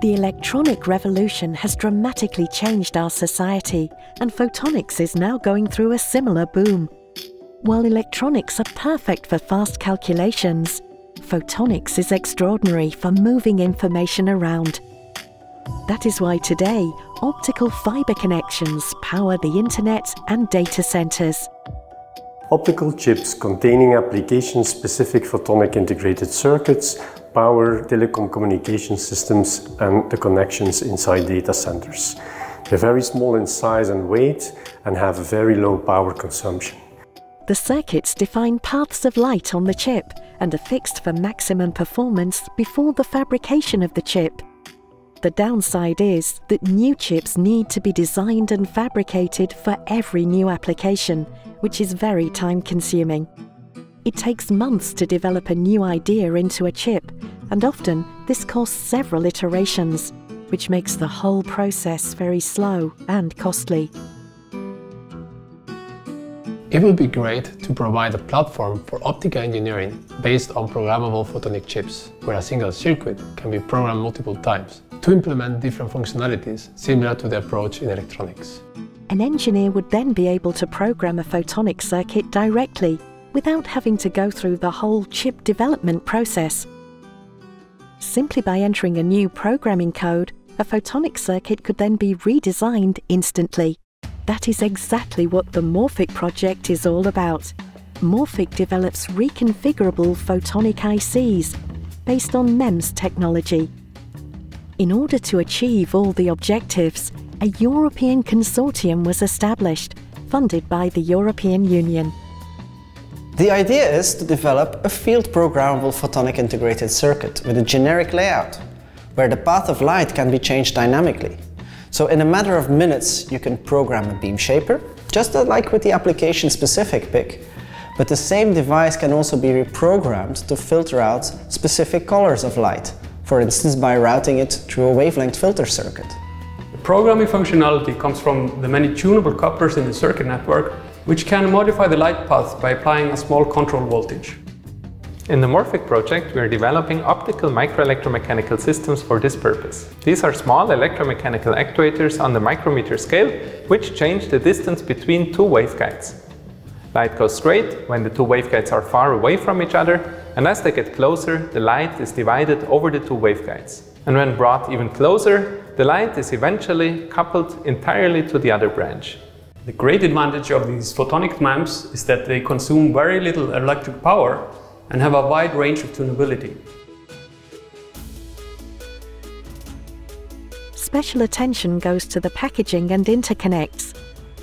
The electronic revolution has dramatically changed our society, and photonics is now going through a similar boom. While electronics are perfect for fast calculations, photonics is extraordinary for moving information around. That is why today, optical fiber connections power the internet and data centers. Optical chips containing application-specific photonic integrated circuits power telecom communication systems and the connections inside data centers. They're very small in size and weight and have very low power consumption. The circuits define paths of light on the chip and are fixed for maximum performance before the fabrication of the chip. The downside is that new chips need to be designed and fabricated for every new application, which is very time-consuming. It takes months to develop a new idea into a chip, and often this costs several iterations, which makes the whole process very slow and costly. It would be great to provide a platform for optical engineering based on programmable photonic chips, where a single circuit can be programmed multiple times to implement different functionalities similar to the approach in electronics. An engineer would then be able to program a photonic circuit directly without having to go through the whole chip development process. Simply by entering a new programming code, a photonic circuit could then be redesigned instantly. That is exactly what the Morphic project is all about. Morphic develops reconfigurable photonic ICs based on MEMS technology. In order to achieve all the objectives, a European consortium was established, funded by the European Union. The idea is to develop a field-programmable photonic integrated circuit with a generic layout, where the path of light can be changed dynamically. So in a matter of minutes, you can program a beam shaper, just like with the application-specific PIC, but the same device can also be reprogrammed to filter out specific colors of light, for instance by routing it through a wavelength filter circuit. The programming functionality comes from the many tunable couplers in the circuit network, which can modify the light path by applying a small control voltage. In the Morphic project, we are developing optical microelectromechanical systems for this purpose. These are small electromechanical actuators on the micrometer scale, which change the distance between two waveguides. Light goes straight when the two waveguides are far away from each other, and as they get closer, the light is divided over the two waveguides. And when brought even closer, the light is eventually coupled entirely to the other branch. The great advantage of these photonic MEMS is that they consume very little electric power and have a wide range of tunability. Special attention goes to the packaging and interconnects.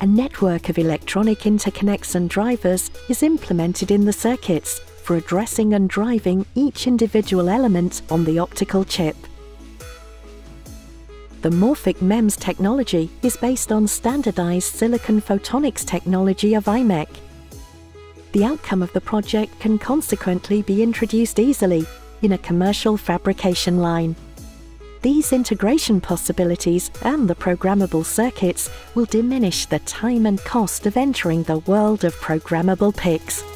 A network of electronic interconnects and drivers is implemented in the circuits for addressing and driving each individual element on the optical chip. The Morphic MEMS technology is based on standardized Silicon Photonics technology of IMEC. The outcome of the project can consequently be introduced easily in a commercial fabrication line. These integration possibilities and the programmable circuits will diminish the time and cost of entering the world of programmable PICs.